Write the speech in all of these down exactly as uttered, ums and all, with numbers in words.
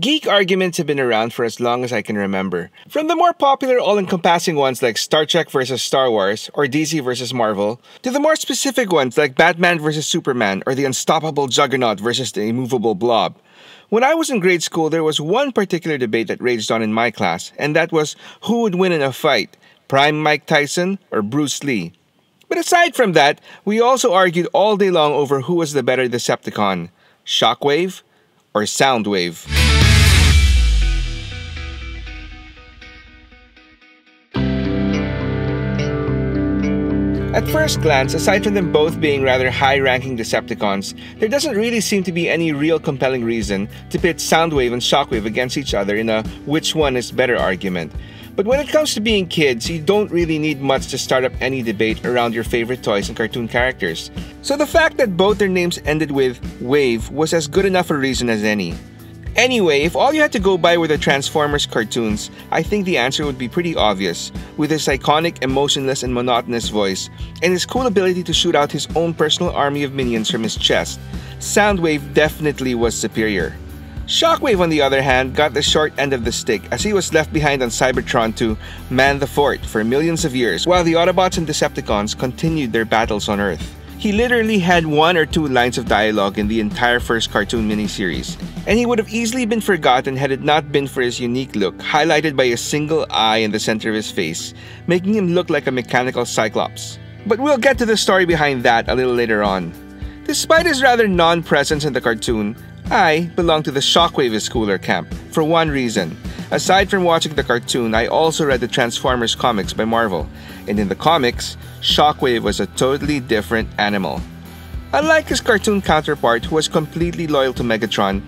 Geek arguments have been around for as long as I can remember. From the more popular all-encompassing ones like Star Trek versus Star Wars or D C versus Marvel, to the more specific ones like Batman versus Superman or the unstoppable Juggernaut versus the immovable Blob. When I was in grade school, there was one particular debate that raged on in my class, and that was who would win in a fight, Prime Mike Tyson or Bruce Lee. But aside from that, we also argued all day long over who was the better Decepticon, Shockwave or Soundwave. At first glance, aside from them both being rather high-ranking Decepticons, there doesn't really seem to be any real compelling reason to pit Soundwave and Shockwave against each other in a which one is better argument. But when it comes to being kids, you don't really need much to start up any debate around your favorite toys and cartoon characters. So the fact that both their names ended with Wave was as good enough a reason as any. Anyway, if all you had to go by were the Transformers cartoons, I think the answer would be pretty obvious. With his iconic, emotionless, and monotonous voice, and his cool ability to shoot out his own personal army of minions from his chest, Soundwave definitely was superior. Shockwave, on the other hand, got the short end of the stick as he was left behind on Cybertron to man the fort for millions of years while the Autobots and Decepticons continued their battles on Earth. He literally had one or two lines of dialogue in the entire first cartoon miniseries, and he would have easily been forgotten had it not been for his unique look, highlighted by a single eye in the center of his face, making him look like a mechanical cyclops. But we'll get to the story behind that a little later on. Despite his rather non-presence in the cartoon, I belong to the Shockwave is cooler camp, for one reason. Aside from watching the cartoon, I also read the Transformers comics by Marvel, and in the comics, Shockwave was a totally different animal. Unlike his cartoon counterpart, who was completely loyal to Megatron,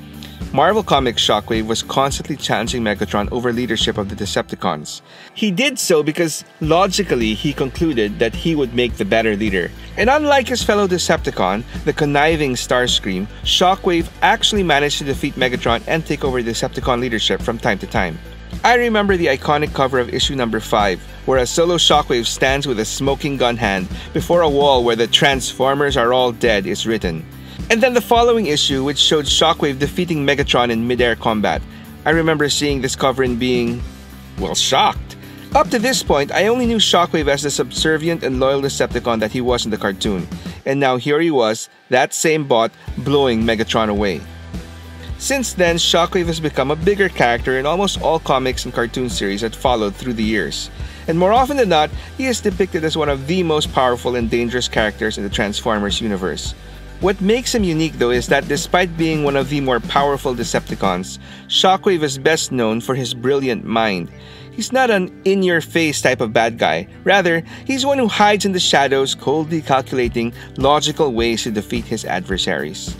Marvel Comics Shockwave was constantly challenging Megatron over leadership of the Decepticons. He did so because, logically, he concluded that he would make the better leader. And unlike his fellow Decepticon, the conniving Starscream, Shockwave actually managed to defeat Megatron and take over Decepticon leadership from time to time. I remember the iconic cover of issue number five, where a solo Shockwave stands with a smoking gun hand before a wall where the Transformers are all dead is written. And then the following issue, which showed Shockwave defeating Megatron in mid-air combat. I remember seeing this cover and being, well, shocked. Up to this point, I only knew Shockwave as the subservient and loyal Decepticon that he was in the cartoon, and now here he was, that same bot, blowing Megatron away. Since then, Shockwave has become a bigger character in almost all comics and cartoon series that followed through the years, and more often than not, he is depicted as one of the most powerful and dangerous characters in the Transformers universe. What makes him unique though is that despite being one of the more powerful Decepticons, Shockwave is best known for his brilliant mind. He's not an in-your-face type of bad guy. Rather, he's one who hides in the shadows, coldly calculating logical ways to defeat his adversaries.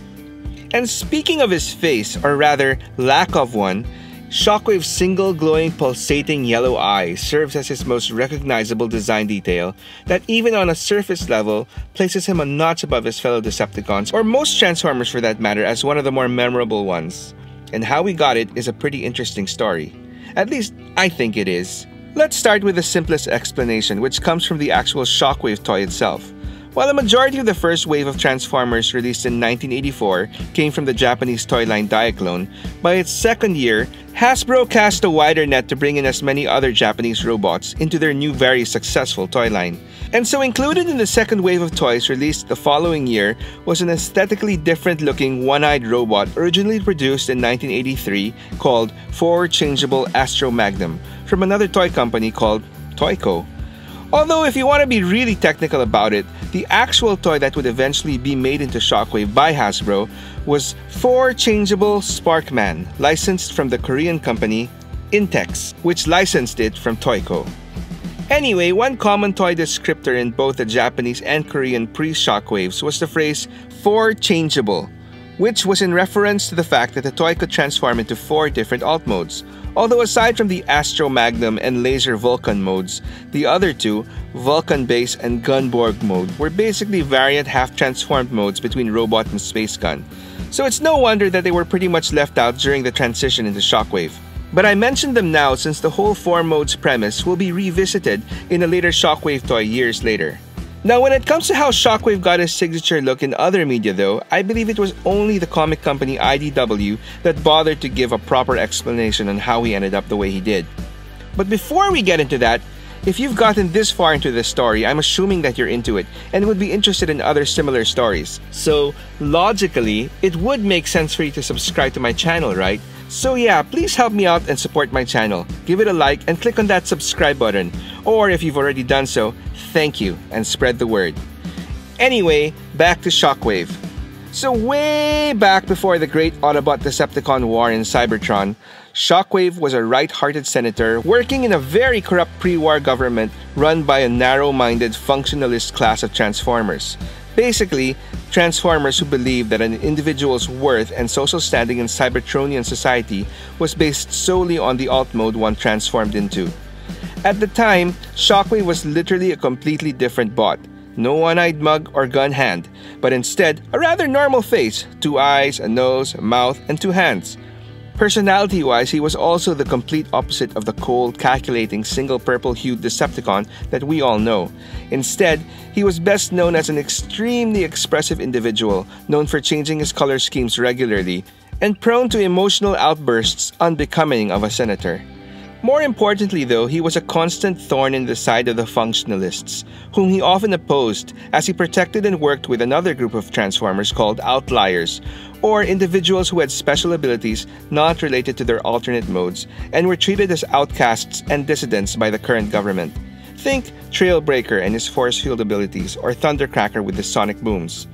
And speaking of his face, or rather, lack of one, Shockwave's single glowing pulsating yellow eye serves as his most recognizable design detail that even on a surface level places him a notch above his fellow Decepticons, or most Transformers for that matter, as one of the more memorable ones. And how we got it is a pretty interesting story. At least, I think it is. Let's start with the simplest explanation, which comes from the actual Shockwave toy itself. While the majority of the first wave of Transformers released in nineteen eighty-four came from the Japanese toy line Diaclone, by its second year, Hasbro cast a wider net to bring in as many other Japanese robots into their new very successful toy line. And so included in the second wave of toys released the following year was an aesthetically different looking one-eyed robot originally produced in nineteen eighty-three called Four Changeable Astro Magnum from another toy company called Toyco. Although if you want to be really technical about it, the actual toy that would eventually be made into Shockwave by Hasbro was Four Changeable Sparkman, licensed from the Korean company Intex, which licensed it from Toyco. Anyway, one common toy descriptor in both the Japanese and Korean pre-Shockwaves was the phrase Four Changeable, which was in reference to the fact that the toy could transform into four different alt modes. Although aside from the Astro Magnum and Laser Vulcan modes, the other two, Vulcan Base and Gunborg Mode, were basically variant half-transformed modes between robot and space gun. So it's no wonder that they were pretty much left out during the transition into Shockwave. But I mentioned them now since the whole four modes premise will be revisited in a later Shockwave toy years later. Now, when it comes to how Shockwave got his signature look in other media though, I believe it was only the comic company I D W that bothered to give a proper explanation on how he ended up the way he did. But before we get into that, if you've gotten this far into this story, I'm assuming that you're into it and would be interested in other similar stories. So, logically, it would make sense for you to subscribe to my channel, right? So yeah, please help me out and support my channel. Give it a like and click on that subscribe button. Or if you've already done so, thank you and spread the word. Anyway, back to Shockwave. So way back before the great Autobot Decepticon war in Cybertron, Shockwave was a right-hearted senator working in a very corrupt pre-war government run by a narrow-minded functionalist class of Transformers. Basically, Transformers who believed that an individual's worth and social standing in Cybertronian society was based solely on the alt-mode one transformed into. At the time, Shockwave was literally a completely different bot. No one-eyed mug or gun hand, but instead a rather normal face, two eyes, a nose, a mouth, and two hands. Personality-wise, he was also the complete opposite of the cold, calculating, single purple-hued Decepticon that we all know. Instead, he was best known as an extremely expressive individual, known for changing his color schemes regularly, and prone to emotional outbursts unbecoming of a senator. More importantly though, he was a constant thorn in the side of the functionalists, whom he often opposed as he protected and worked with another group of Transformers called outliers, or individuals who had special abilities not related to their alternate modes and were treated as outcasts and dissidents by the current government. Think Trailbreaker and his force field abilities, or Thundercracker with his sonic booms.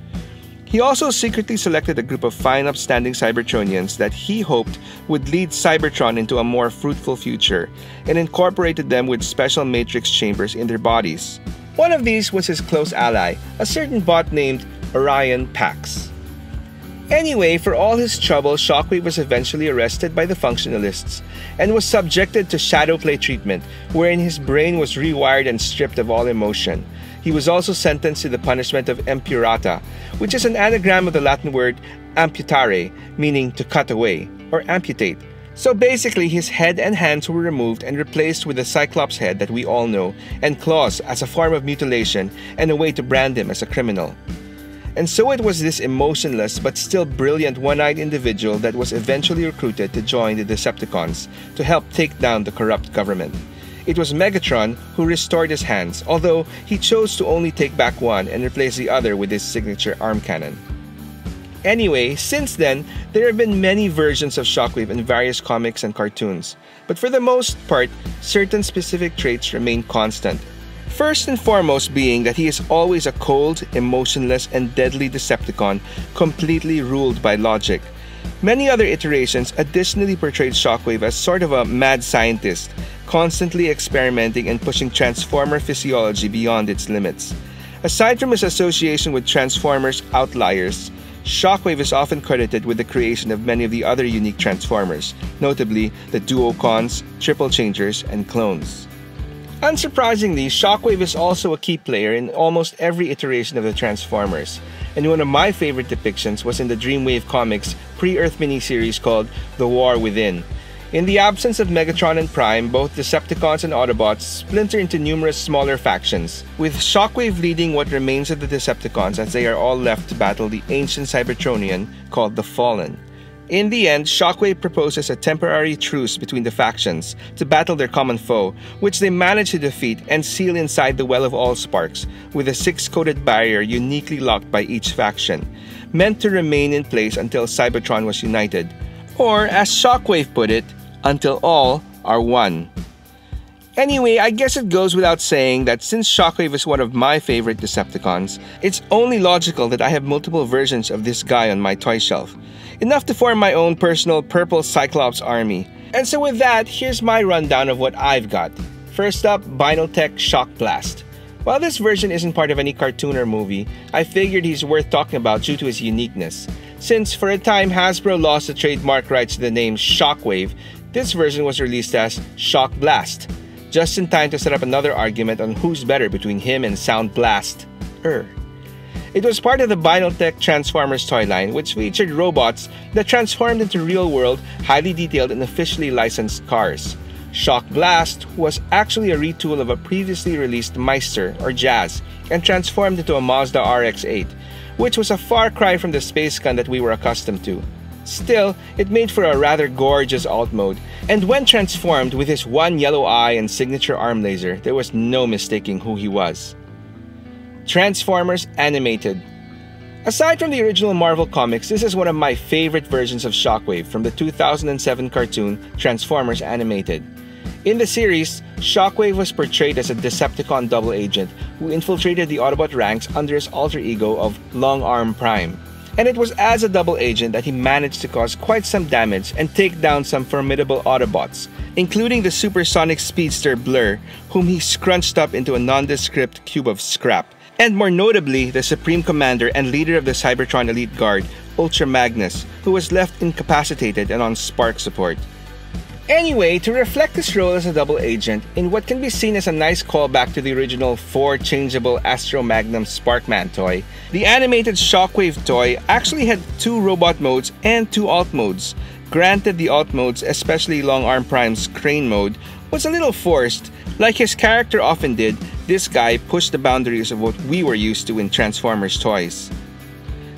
He also secretly selected a group of fine upstanding Cybertronians that he hoped would lead Cybertron into a more fruitful future, and incorporated them with special matrix chambers in their bodies. One of these was his close ally, a certain bot named Orion Pax. Anyway, for all his trouble, Shockwave was eventually arrested by the functionalists and was subjected to shadowplay treatment, wherein his brain was rewired and stripped of all emotion. He was also sentenced to the punishment of empurata, which is an anagram of the Latin word amputare, meaning to cut away or amputate. So basically, his head and hands were removed and replaced with the Cyclops head that we all know, and claws as a form of mutilation and a way to brand him as a criminal. And so it was this emotionless but still brilliant one-eyed individual that was eventually recruited to join the Decepticons to help take down the corrupt government. It was Megatron who restored his hands, although he chose to only take back one and replace the other with his signature arm cannon. Anyway, since then, there have been many versions of Shockwave in various comics and cartoons, but for the most part, certain specific traits remain constant. First and foremost being that he is always a cold, emotionless, and deadly Decepticon, completely ruled by logic. Many other iterations additionally portrayed Shockwave as sort of a mad scientist, constantly experimenting and pushing Transformer physiology beyond its limits. Aside from his association with Transformers outliers, Shockwave is often credited with the creation of many of the other unique Transformers, notably the Duocons, Triple Changers, and clones. Unsurprisingly, Shockwave is also a key player in almost every iteration of the Transformers, and one of my favorite depictions was in the Dreamwave comics pre-Earth miniseries called The War Within. In the absence of Megatron and Prime, both Decepticons and Autobots splinter into numerous smaller factions, with Shockwave leading what remains of the Decepticons as they are all left to battle the ancient Cybertronian called the Fallen. In the end, Shockwave proposes a temporary truce between the factions to battle their common foe, which they manage to defeat and seal inside the Well of All Sparks, with a six-coated barrier uniquely locked by each faction, meant to remain in place until Cybertron was united, or as Shockwave put it, until all are one. Anyway, I guess it goes without saying that since Shockwave is one of my favorite Decepticons, it's only logical that I have multiple versions of this guy on my toy shelf. Enough to form my own personal purple Cyclops army. And so with that, here's my rundown of what I've got. First up, Binaltech Shock Blast. While this version isn't part of any cartoon or movie, I figured he's worth talking about due to his uniqueness. Since for a time Hasbro lost the trademark rights to the name Shockwave, this version was released as Shock Blast, just in time to set up another argument on who's better between him and Soundblaster. It was part of the Binaltech Transformers toy line, which featured robots that transformed into real-world, highly detailed and officially licensed cars. Shock Blast was actually a retool of a previously released Meister or Jazz and transformed into a Mazda R X eight, which was a far cry from the space gun that we were accustomed to. Still, it made for a rather gorgeous alt mode, and when transformed with his one yellow eye and signature arm laser, there was no mistaking who he was. Transformers Animated. Aside from the original Marvel comics, this is one of my favorite versions of Shockwave from the two thousand seven cartoon Transformers Animated. In the series, Shockwave was portrayed as a Decepticon double agent who infiltrated the Autobot ranks under his alter ego of Long Arm Prime. And it was as a double agent that he managed to cause quite some damage and take down some formidable Autobots, including the supersonic speedster Blur, whom he scrunched up into a nondescript cube of scrap, and more notably, the Supreme Commander and leader of the Cybertron Elite Guard, Ultra Magnus, who was left incapacitated and on spark support. Anyway, to reflect his role as a double agent in what can be seen as a nice callback to the original four-changeable Astro Magnum Sparkman toy, the animated Shockwave toy actually had two robot modes and two alt modes. Granted, the alt modes, especially Long Arm Prime's crane mode, was a little forced. Like his character often did, this guy pushed the boundaries of what we were used to in Transformers toys.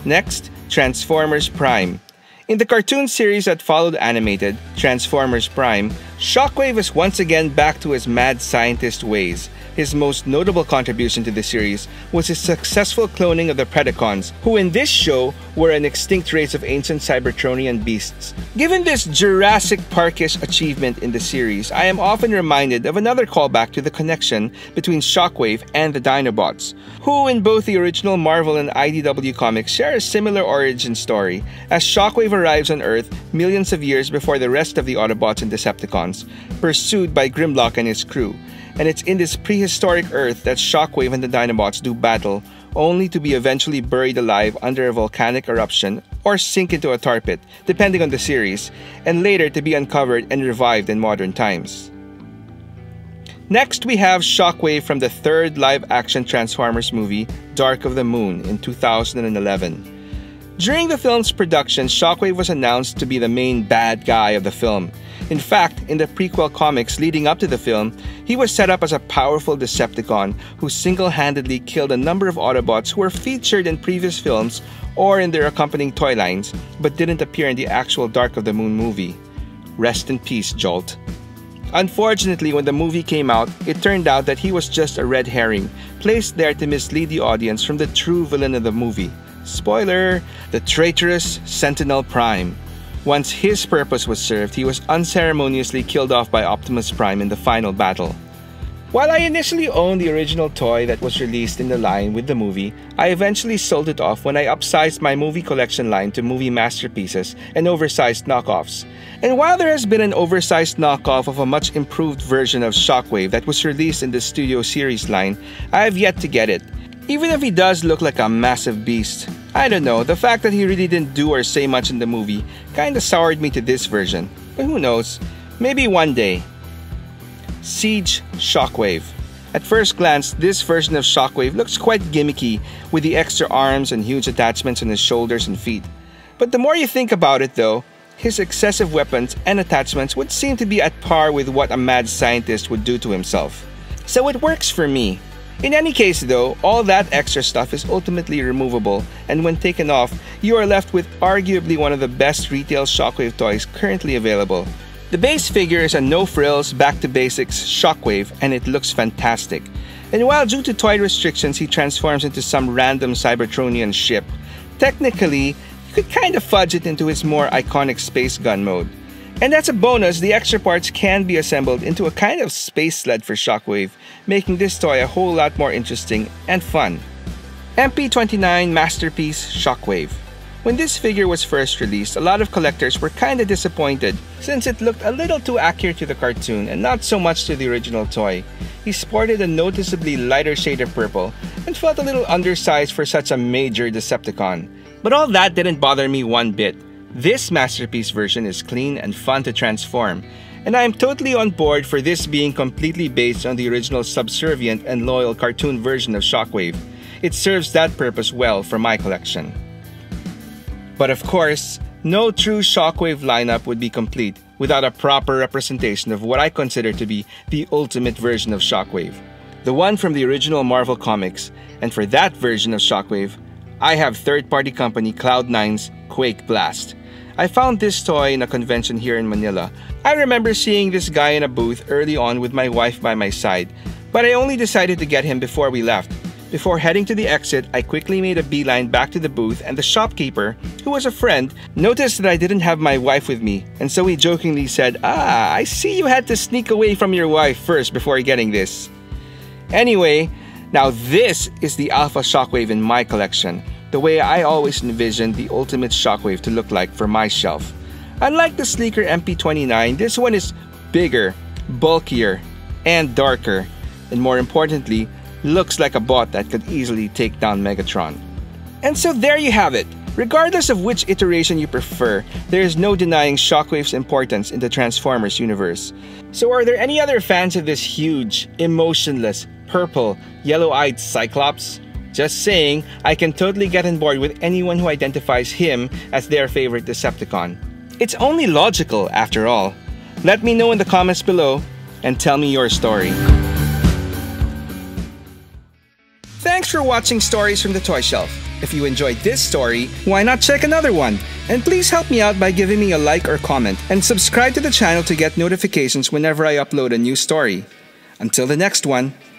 Next, Transformers Prime. In the cartoon series that followed Animated, Transformers Prime, Shockwave is once again back to his mad scientist ways. His most notable contribution to the series was his successful cloning of the Predacons, who in this show were an extinct race of ancient Cybertronian beasts. Given this Jurassic Parkish achievement in the series, I am often reminded of another callback to the connection between Shockwave and the Dinobots, who in both the original Marvel and I D W comics share a similar origin story, as Shockwave arrives on Earth millions of years before the rest of the Autobots and Decepticons, pursued by Grimlock and his crew. And it's in this prehistoric Earth that Shockwave and the Dinobots do battle, only to be eventually buried alive under a volcanic eruption or sink into a tar pit, depending on the series, and later to be uncovered and revived in modern times. Next, we have Shockwave from the third live-action Transformers movie, Dark of the Moon, in two thousand eleven. During the film's production, Shockwave was announced to be the main bad guy of the film. In fact, in the prequel comics leading up to the film, he was set up as a powerful Decepticon who single-handedly killed a number of Autobots who were featured in previous films or in their accompanying toy lines, but didn't appear in the actual Dark of the Moon movie. Rest in peace, Jolt. Unfortunately, when the movie came out, it turned out that he was just a red herring, placed there to mislead the audience from the true villain of the movie. Spoiler! The traitorous Sentinel Prime. Once his purpose was served, he was unceremoniously killed off by Optimus Prime in the final battle. While I initially owned the original toy that was released in the line with the movie, I eventually sold it off when I upsized my movie collection line to movie masterpieces and oversized knockoffs. And while there has been an oversized knockoff of a much improved version of Shockwave that was released in the Studio Series line, I have yet to get it. Even if he does look like a massive beast, I don't know, the fact that he really didn't do or say much in the movie kinda soured me to this version, but who knows, maybe one day. Siege Shockwave. At first glance, this version of Shockwave looks quite gimmicky with the extra arms and huge attachments on his shoulders and feet. But the more you think about it though, his excessive weapons and attachments would seem to be at par with what a mad scientist would do to himself. So it works for me. In any case though, all that extra stuff is ultimately removable, and when taken off, you are left with arguably one of the best retail Shockwave toys currently available. The base figure is a no-frills, back-to-basics Shockwave, and it looks fantastic. And while due to toy restrictions he transforms into some random Cybertronian ship, technically, you could kind of fudge it into his more iconic space gun mode. And that's a bonus, the extra parts can be assembled into a kind of space sled for Shockwave, making this toy a whole lot more interesting and fun. M P twenty-nine Masterpiece Shockwave. When this figure was first released, a lot of collectors were kinda disappointed since it looked a little too accurate to the cartoon and not so much to the original toy. He sported a noticeably lighter shade of purple and felt a little undersized for such a major Decepticon. But all that didn't bother me one bit. This masterpiece version is clean and fun to transform, and I am totally on board for this being completely based on the original subservient and loyal cartoon version of Shockwave. It serves that purpose well for my collection. But of course, No true Shockwave lineup would be complete without a proper representation of what I consider to be the ultimate version of Shockwave, the one from the original Marvel Comics, and for that version of Shockwave, I have third-party company Cloud nine's Quake Blast. I found this toy in a convention here in Manila. I remember seeing this guy in a booth early on with my wife by my side, but I only decided to get him before we left. Before heading to the exit, I quickly made a beeline back to the booth, and the shopkeeper, who was a friend, noticed that I didn't have my wife with me, and so he jokingly said, "Ah, I see you had to sneak away from your wife first before getting this." Anyway, now this is the Alpha Shockwave in my collection, the way I always envisioned the ultimate Shockwave to look like for my shelf. Unlike the sleeker M P twenty-nine, this one is bigger, bulkier, and darker, and more importantly, looks like a bot that could easily take down Megatron. And so there you have it. Regardless of which iteration you prefer, there is no denying Shockwave's importance in the Transformers universe. So are there any other fans of this huge, emotionless, purple, yellow-eyed Cyclops? Just saying, I can totally get on board with anyone who identifies him as their favorite Decepticon. It's only logical, after all. Let me know in the comments below and tell me your story. Thanks for watching Stories from the Toy Shelf. If you enjoyed this story, why not check another one? And please help me out by giving me a like or comment, and subscribe to the channel to get notifications whenever I upload a new story. Until the next one.